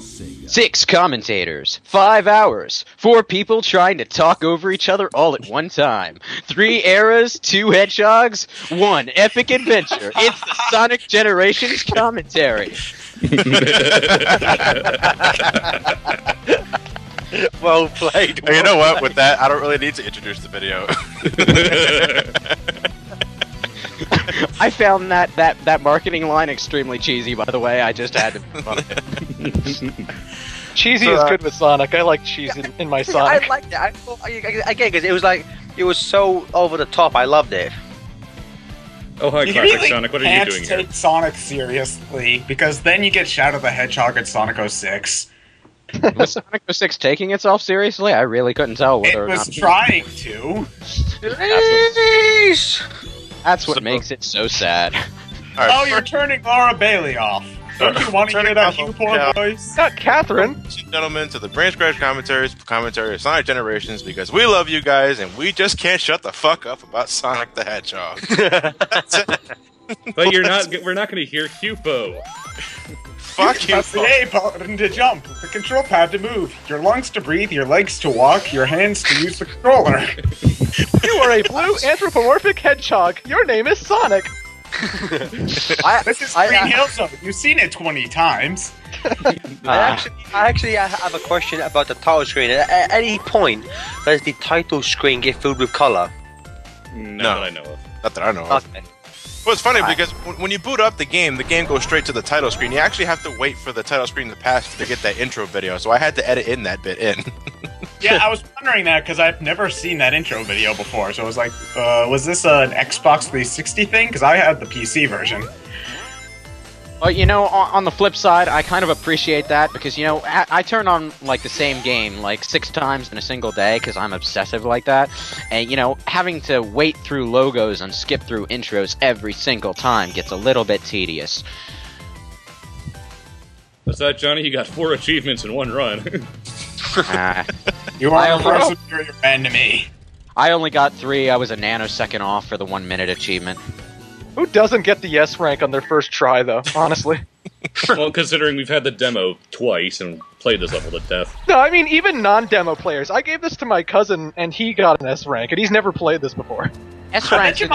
6 commentators, 5 hours, 4 people trying to talk over each other all at one time, 3 eras, 2 hedgehogs, 1 epic adventure. It's the Sonic Generations commentary. Well played. Well, you know what? With that, I don't really need to introduce the video. I found that marketing line extremely cheesy, by the way. I just had to be on it. Cheesy is good with Sonic. I like cheese in my Sonic. I liked it. Again, because it was so over the top. I loved it. Oh, hi, Classic Sonic. What are you doing here? You can't take Sonic seriously, because then you get Shadow the Hedgehog at Sonic 06. Was Sonic 06 taking itself seriously? I really couldn't tell whether or not. It was trying to. That's what makes it so sad. Right, oh, you're turning Laura Bailey off. Don't you want to hear that cute porn voice? Not Catherine. Ladies and gentlemen, to the Brain Scratch commentary of Sonic Generations, because we love you guys and we just can't shut the fuck up about Sonic the Hedgehog. But we're not going to hear Cupo. Fuck you. Press the A button to jump, the control pad to move, your lungs to breathe, your legs to walk, your hands to use the controller. You are a blue anthropomorphic hedgehog. Your name is Sonic. This is Green Hill Zone. You've seen it 20 times. I actually have a question about the title screen. At any point, does the title screen get filled with color? No. Not that I know of. Not that I know of. Okay. Well, it's funny because when you boot up the game goes straight to the title screen. You actually have to wait for the title screen to pass to get that intro video, so I had to edit in that bit in. Yeah, I was wondering that because I've never seen that intro video before, so I was like, was this an Xbox 360 thing? Because I had the PC version. Well, you know, on the flip side, I kind of appreciate that because, you know, I turn on, like, the same game, like, 6 times in a single day because I'm obsessive like that. And, you know, having to wait through logos and skip through intros every single time gets a little bit tedious. What's that, Johnny? You got 4 achievements in 1 run. You are a far superior man to me. I only got 3. I was a nanosecond off for the 1-minute achievement. Who doesn't get the yes rank on their first try, though, honestly? Well, considering we've had the demo twice and played this level to death. No, I mean, even non-demo players. I gave this to my cousin, and he got an S rank, and he's never played this before. S rank is...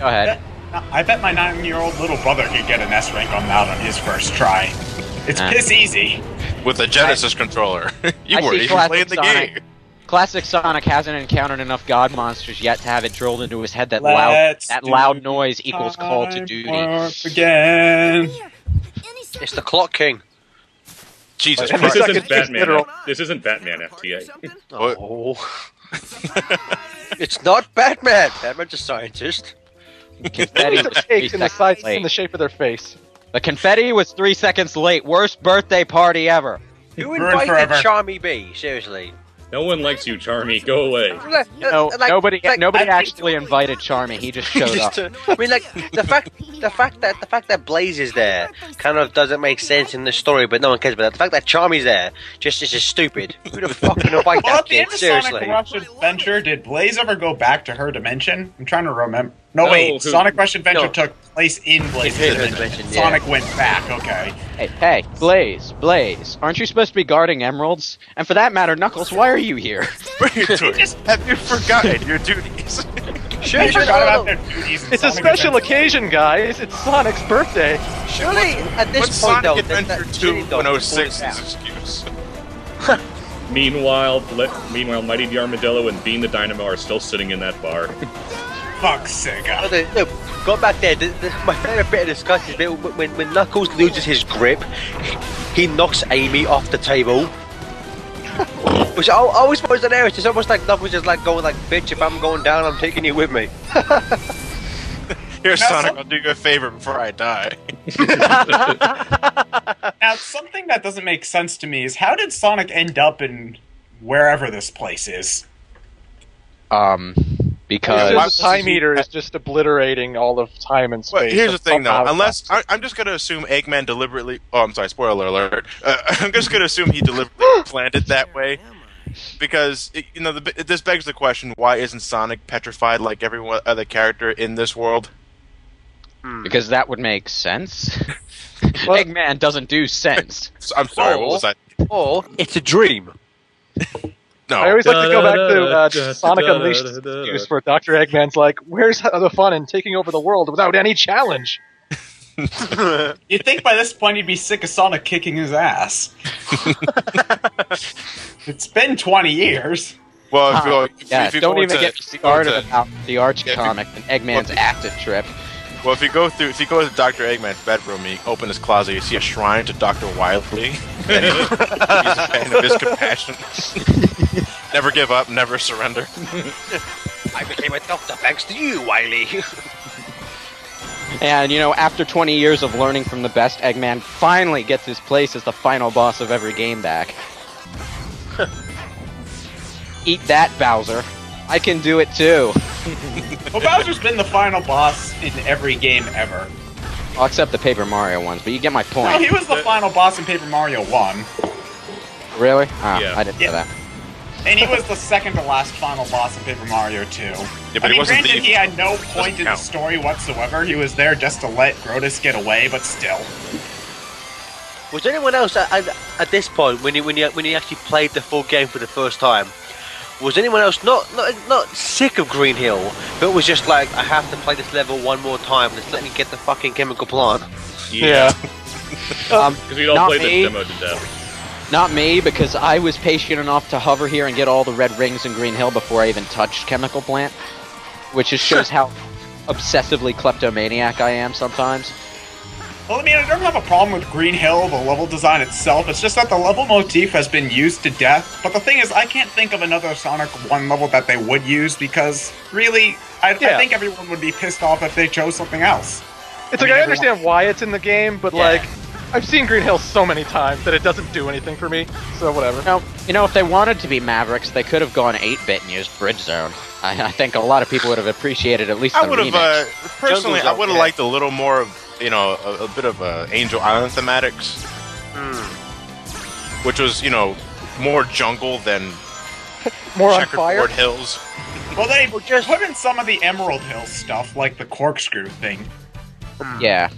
Go ahead. I bet my 9-year-old little brother could get an S rank on that on his first try. It's piss easy. With a Genesis controller. You weren't even playing the game. Classic Sonic hasn't encountered enough god monsters yet to have it drilled into his head that loud noise equals call to duty. Again. It's the Clock King. Jesus Christ. This isn't Batman FTA. Oh. It's not Batman. Batman's a scientist. Confetti was in the shape of their face. The confetti was 3 seconds late. Worst birthday party ever. Who invited Charmy B? Seriously. No one likes you, Charmy. Go away. Nobody actually invited Charmy. He just showed up. I mean, like the fact that Blaze is there kind of doesn't make sense in the story, but no one cares about that. The fact that Charmy's there is just stupid. Who the fuck would invite that kid? Seriously. Well, at the end of Sonic Rush Adventure, did Blaze ever go back to her dimension? I'm trying to remember. No, wait. Sonic Rush Adventure took place in Blaze's dimension. Sonic went back. Okay. Hey, Blaze, aren't you supposed to be guarding emeralds? And for that matter, Knuckles, why are you here? What are you doing? Have you forgotten your duties? Sure, forgot about their duties. It's a special occasion, guys. It's Sonic's birthday. Surely, at this point, though, Sonic Adventure 2.06 is excuse. Meanwhile, Mighty the Armadillo and Bean the Dynamo are still sitting in that bar. Fuck's sake. Look, go back there. My favorite bit of discussion is when Knuckles loses his grip, he knocks Amy off the table. Which I always thought was hilarious. It's almost like Knuckles just like going like, bitch, if I'm going down, I'm taking you with me. Here, Sonic, I'll do you a favor before I die. Now, something that doesn't make sense to me is how did Sonic end up in wherever this place is? Because Time Eater is just obliterating all of time and space. Well, here's the thing, though. Unless I'm just going to assume Eggman deliberately... Oh, I'm sorry. Spoiler alert. I'm just going to assume he deliberately planned it that way. Because, you know, this begs the question, why isn't Sonic petrified like every other character in this world? Because that would make sense. Well, Eggman doesn't do sense. I'm sorry, what was that? Or it's a dream. No. I always like to go back to Sonic Unleashed excuse where Dr. Eggman's like, where's the fun in taking over the world without any challenge? You'd think by this point he'd be sick of Sonic kicking his ass. It's been 20 years. Well, if you don't even get started about the Arch comic and Eggman's acid trip. Well, if you go to Dr. Eggman's bedroom, you open his closet, you see a shrine to Dr. Wily. And he's a fan of his compassion. Never give up, never surrender. I became a doctor thanks to you, Wily. And, you know, after 20 years of learning from the best, Eggman finally gets his place as the final boss of every game back. Eat that, Bowser. I can do it, too. Well, Bowser's been the final boss in every game ever. Well, except the Paper Mario ones, but you get my point. No, he was the final boss in Paper Mario 1. Really? Oh, yeah. I didn't know that. And he was the second to last final boss in Paper Mario 2. Yeah, but I mean, granted, he had no point in the story whatsoever. He was there just to let Grodus get away, but still. Was anyone else, at this point, when he actually played the full game for the first time, was anyone else not sick of Green Hill, but was just like, I have to play this level one more time, just let me get the fucking chemical plant? Yeah. Because we all played this demo to death. Not me, because I was patient enough to hover here and get all the red rings in Green Hill before I even touched Chemical Plant, which just shows how obsessively kleptomaniac I am sometimes. Well, I mean, I don't have a problem with Green Hill, the level design itself. It's just that the level motif has been used to death. But the thing is, I can't think of another Sonic 1 level that they would use because, really, I think everyone would be pissed off if they chose something else. It's I understand why it's in the game, but, like, I've seen Green Hill so many times that it doesn't do anything for me, so whatever. You know, if they wanted to be Mavericks, they could have gone 8-bit and used Bridge Zone. I think a lot of people would have appreciated at least the remix. Personally, I would have liked a little more of, you know, a bit of Angel Island thematics, which was, you know, more jungle than more checkerboard hills. Well, they just put in some of the Emerald Hill stuff, like the corkscrew thing. Yeah,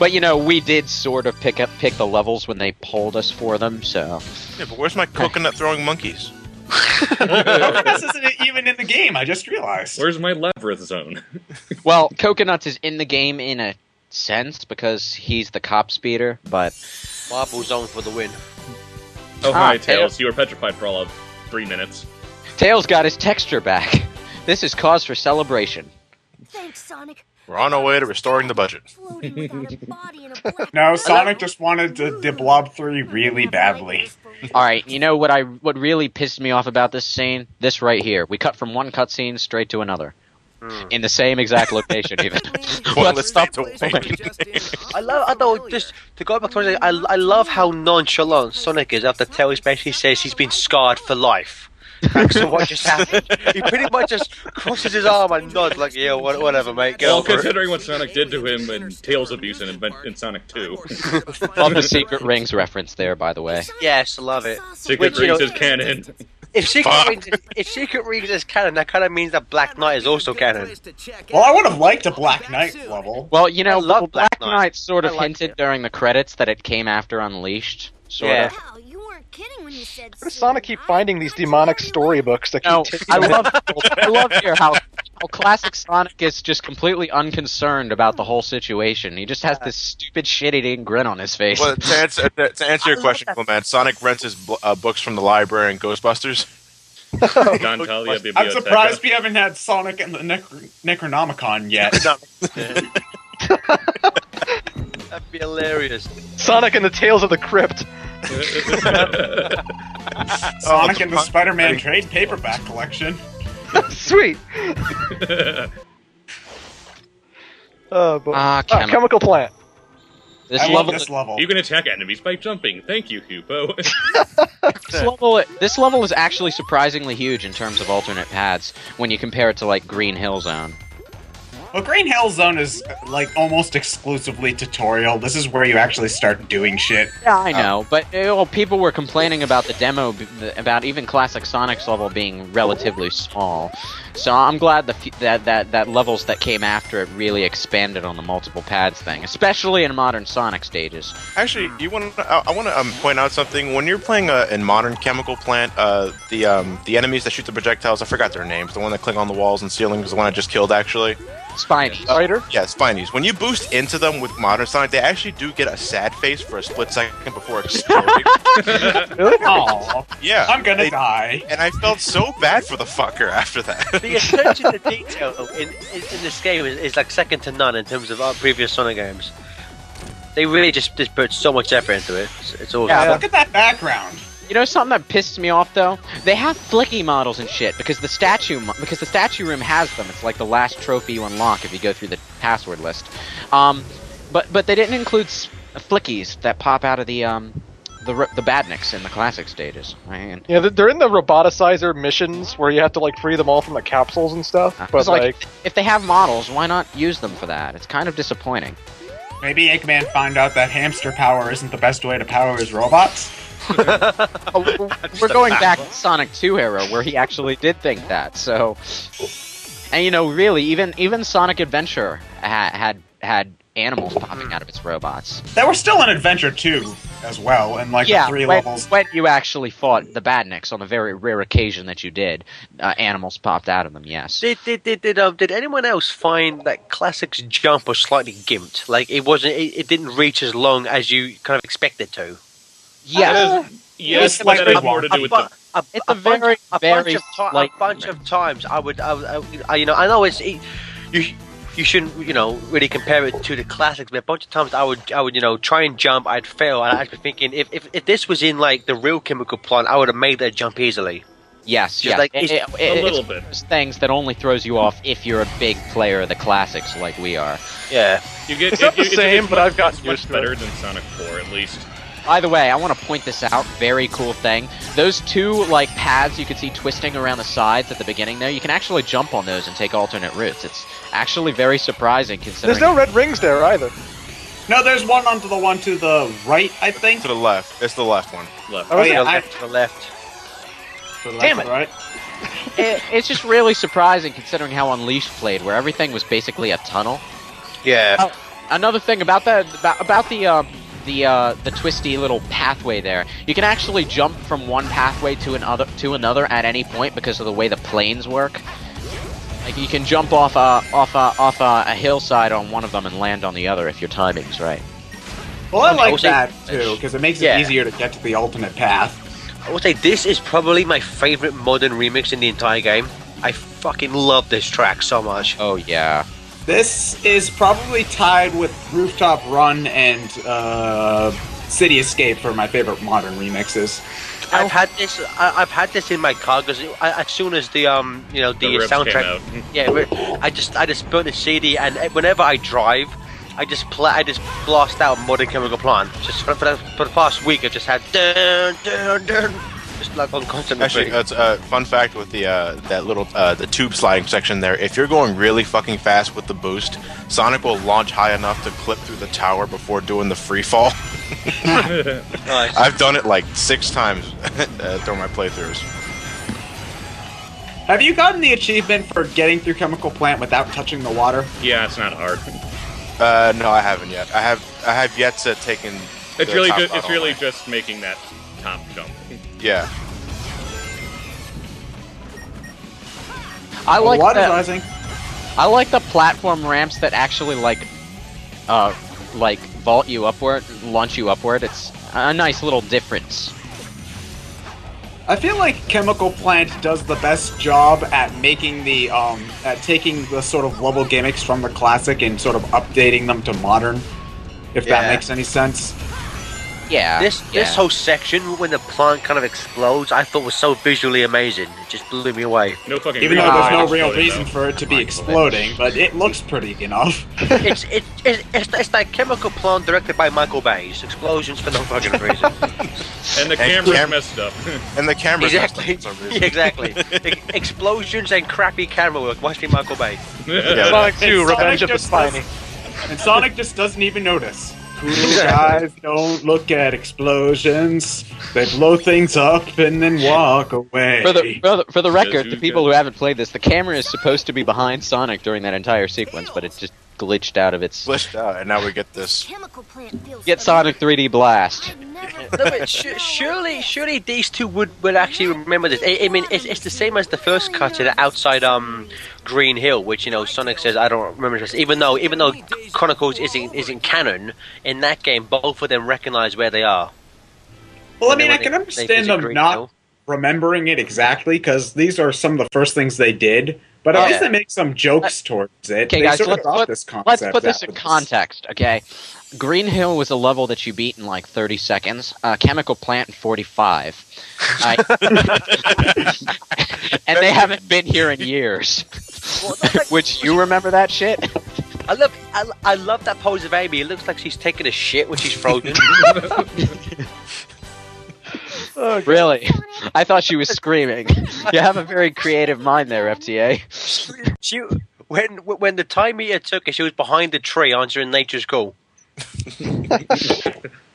but you know, we did sort of pick the levels when they polled us for them. So yeah, but where's my coconut throwing monkeys? Coconuts isn't even in the game, I just realized. Where's my Labyrinth Zone? Well, Coconuts is in the game in a sense, because he's the cops beater, but... Marble Zone for the win. Oh, hi, Tails. You were petrified for all of 3 minutes. Tails got his texture back. This is cause for celebration. Thanks, Sonic. We're on our way to restoring the budget. No, Sonic just wanted to Blob 3 really badly. Alright, you know what really pissed me off about this scene? This right here. We cut from one cutscene straight to another. In the same exact location, even. Well, let's stop to I love how nonchalant Sonic is after Tails basically says he's been scarred for life. Thanks for what just happened. He pretty much just crosses his arm and nods like, yeah, whatever, mate. Go well, considering what Sonic did to him in Tails' abuse in Sonic 2. Love the Secret Rings reference there, by the way. Yes, love it. Secret Rings is canon. If Secret Rings is canon, that kind of means that Black Knight is also canon. Well, I would have liked a Black Knight level. Well, you know, Black Knight sort of hinted during the credits that it came after Unleashed, sort of. When you said why does Sonic keep finding these demonic storybooks that keep taking I love here how classic Sonic is just completely unconcerned about the whole situation. He just has this stupid shit-eating grin on his face. Well, to answer your question, Clement, Sonic rents his books from the library in Ghostbusters. I'm surprised we haven't had Sonic and the Necronomicon yet. That'd be hilarious. Sonic and the Tales of the Crypt. Sonic and the Spider-Man trade paperback collection. Sweet. Chemical Plant. This level. You can attack enemies by jumping. Thank you, Hupo. This level is actually surprisingly huge in terms of alternate paths when you compare it to like Green Hill Zone. Well, Green Hill Zone is, like, almost exclusively tutorial. This is where you actually start doing shit. Yeah, I know, but people were complaining about the demo, about even Classic Sonic's level being relatively small. So I'm glad that levels that came after it really expanded on the multiple pads thing, especially in modern Sonic stages. Actually, I want to point out something. When you're playing in modern Chemical Plant, the enemies that shoot the projectiles, I forgot their names. The one that cling on the walls and ceiling is the one I just killed, actually. Spinies. Yeah, Spinies. When you boost into them with modern Sonic, they actually do get a sad face for a split second before exploding. Really? Oh, yeah. I'm gonna die. And I felt so bad for the fucker after that. The attention to detail in this game is like second to none in terms of our previous Sonic games. They really just put so much effort into it. It's all. Yeah, look at that background. You know something that pissed me off though? They have flicky models and shit because the statue room has them. It's like the last trophy you unlock if you go through the password list. But they didn't include flickies that pop out of the badniks in the classic stages. Man. Yeah, they're in the roboticizer missions where you have to like free them all from the capsules and stuff. But like if they have models, why not use them for that? It's kind of disappointing. Maybe Eggman found out that hamster power isn't the best way to power his robots. We're going back to Sonic 2 era where he actually did think that. So, and you know, really, even Sonic Adventure had animals popping out of its robots. That were still in Adventure 2 as well, and like the three levels. When you actually fought the Badniks on a very rare occasion that you did, animals popped out of them. Yes. Did anyone else find that Classic's jump was slightly gimped? Like it didn't reach as long as you kind of expected to. Yeah. Yes, like it had more to do with a bunch of times. I would, you know, I know it's you shouldn't, you know, really compare it to the classics, but a bunch of times I would, you know, try and jump, I'd fail, and I'd be thinking if this was in like the real Chemical Plant, I would have made that jump easily. Yes, yeah. Like, it's a little bit. Those things that only throws you off if you're a big player of the classics like we are. Yeah, it's the same, but I've gotten much better than Sonic 4 at least. By the way, I want to point this out, very cool thing. Those two, like, paths you could see twisting around the sides at the beginning there, you can actually jump on those and take alternate routes. It's actually very surprising considering... There's no red rings there, either. No, there's one onto the one to the right, I think. To the left. It's the left one. Left. Oh, yeah. To the left. Damn it. Right? It's just really surprising considering how Unleashed played, where everything was basically a tunnel. Yeah. Oh, another thing about that, about the twisty little pathway there. You can actually jump from one pathway to another at any point because of the way the planes work. Like you can jump off a hillside on one of them and land on the other if your timing's right. Well, I like that too because it makes it easier to get to the alternate path. I would say this is probably my favorite modern remix in the entire game. I fucking love this track so much. Oh yeah. This is probably tied with Rooftop Run and City Escape for my favorite modern remixes. I've had this in my car because as soon as the the soundtrack came out. Yeah, I just burnt a CD and whenever I drive, I just blast out Modern Chemical Plant. Just for the past week, I've just had just like on constant. Actually, that's a fun fact with the that little the tube sliding section there. If you're going really fucking fast with the boost, Sonic will launch high enough to clip through the tower before doing the free fall. Nice. I've done it like 6 times during my playthroughs. Have you gotten the achievement for getting through Chemical Plant without touching the water? Yeah, it's not hard. No, I haven't yet. I have yet to taken. It's really good. It's really just making that top jump. Yeah. I like the platform ramps that actually like vault you upward, launch you upward. It's a nice little difference. I feel like Chemical Plant does the best job at making the at taking the sort of level gimmicks from the classic and sort of updating them to modern, if that makes any sense. Yeah. This whole section, when the plant kind of explodes, I thought was so visually amazing. It just blew me away. No fucking even though there's no real reason for it to be exploding, but it looks pretty enough. It's that Chemical Plant directed by Michael Bay. Explosions for no fucking reason. And the camera's messed up. And the camera's messed up for some reason. Exactly. Explosions and crappy camera work. Must be Michael Bay. Yeah. Sonic 2, Revenge of the Spiny. And Sonic just doesn't even notice. Cool guys don't look at explosions. They blow things up and then walk away. For the record, the people who haven't played this, the camera is supposed to be behind Sonic during that entire sequence, but it just glitched out of its... Glitched out, and now we get this. Get Sonic 3D Blast. No, but surely these two would actually remember this. I mean, it's the same as the first cut to the outside Green Hill, which, you know, Sonic says, I don't remember this. Even though Chronicles isn't canon, in that game, both of them recognize where they are. Well, I mean, I can understand them not remembering it exactly, because these are some of the first things they did. But at least they make some jokes towards it. Okay, guys, let's put this in context, okay? Green Hill was a level that you beat in like 30 seconds. Chemical Plant in 45. And they haven't been here in years. Which, you remember that shit? I love that pose of Amy. It looks like she's taking a shit when she's frozen. Oh, really? I thought she was screaming. You have a very creative mind there, FTA. When the Time Eater took her, she was behind the tree answering nature's call. I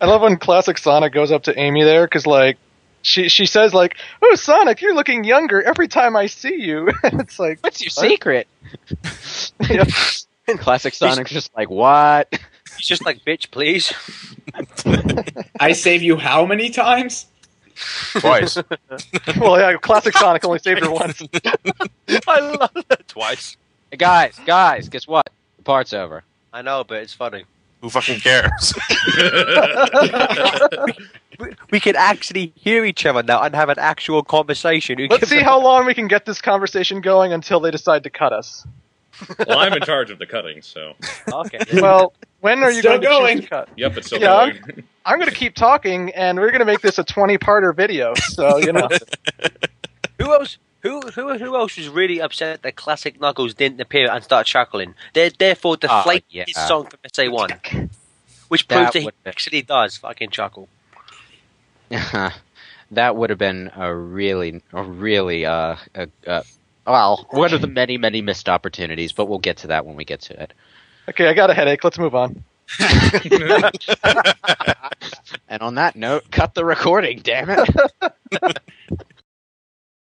love when classic Sonic goes up to Amy there, because like she says like, "Oh Sonic, you're looking younger every time I see you." And it's like, "What's your secret?" Yep. Classic Sonic's just like, "What?" He's just like, "Bitch, please." I save you how many times? Twice. Well, yeah, classic Sonic only saved her once. I love that. Twice. Hey, guys, guess what? The part's over. I know, but it's funny. Who fucking cares? we can actually hear each other now and have an actual conversation. Let's see how long we can get this conversation going until they decide to cut us. Well, I'm in charge of the cutting, so. Okay. Well, when are you going to cut? Yep, it's still going. I'm going to keep talking, and we're going to make this a 20-parter video. So you know. Who else was really upset that classic Knuckles didn't appear and start chuckling? Therefore, deflate his song from SA1, which proves that he actually does fucking chuckle. That would have been a really well, one of the many, many missed opportunities, but we'll get to that when we get to it. Okay, I got a headache. Let's move on. And on that note, cut the recording, damn it.